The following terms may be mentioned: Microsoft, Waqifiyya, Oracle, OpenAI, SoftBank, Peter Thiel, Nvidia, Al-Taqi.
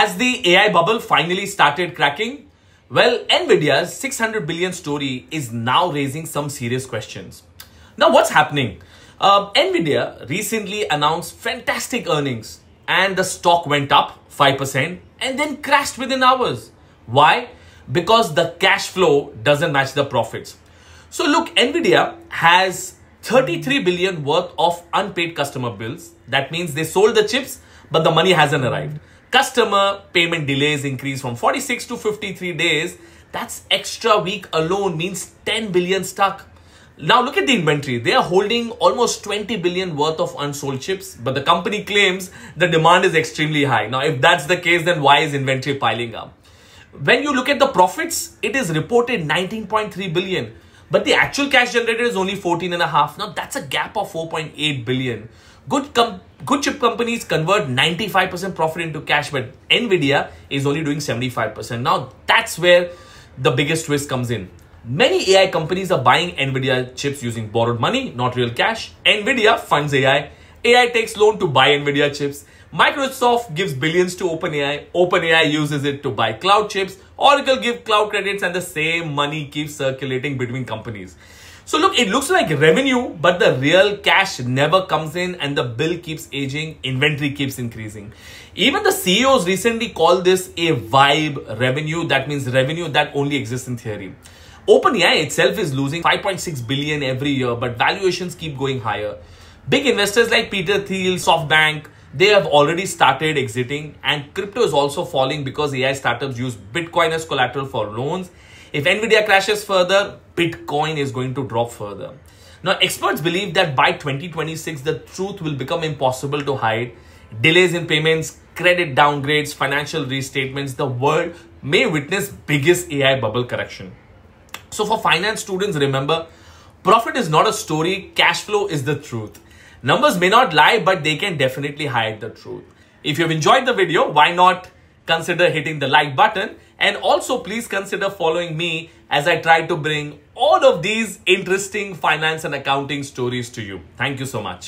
Has the AI bubble finally started cracking? Well, Nvidia's $600 billion story is now raising some serious questions. Now, what's happening? Nvidia recently announced fantastic earnings and the stock went up 5% and then crashed within hours. Why? Because the cash flow doesn't match the profits. So look, Nvidia has $33 billion worth of unpaid customer bills. That means they sold the chips, but the money hasn't arrived. Customer payment delays increased from 46 to 53 days. That's extra week alone means $10 billion stuck. Now look at the inventory. They are holding almost $20 billion worth of unsold chips, but the company claims the demand is extremely high. Now, if that's the case, then why is inventory piling up? When you look at the profits, it is reported $19.3 billion, but the actual cash generated is only 14.5. Now that's a gap of $4.8 billion. Good chip companies convert 95% profit into cash, but Nvidia is only doing 75%. Now that's where the biggest twist comes in. Many AI companies are buying Nvidia chips using borrowed money, not real cash. Nvidia funds AI. AI takes loan to buy Nvidia chips. Microsoft gives billions to OpenAI. OpenAI uses it to buy cloud chips. Oracle gives cloud credits, and the same money keeps circulating between companies. So look, it looks like revenue, but the real cash never comes in and the bill keeps aging, inventory keeps increasing. Even the CEOs recently called this a vibe revenue. That means revenue that only exists in theory. OpenAI itself is losing $5.6 billion every year, but valuations keep going higher. Big investors like Peter Thiel, SoftBank, they have already started exiting, and crypto is also falling because AI startups use Bitcoin as collateral for loans. If Nvidia crashes further, Bitcoin is going to drop further. Now, experts believe that by 2026, the truth will become impossible to hide. Delays in payments, credit downgrades, financial restatements, the world may witness biggest AI bubble correction. So for finance students, remember, profit is not a story, cash flow is the truth. Numbers may not lie, but they can definitely hide the truth. If you've enjoyed the video, why not consider hitting the like button, and also please consider following me as I try to bring all of these interesting finance and accounting stories to you. Thank you so much.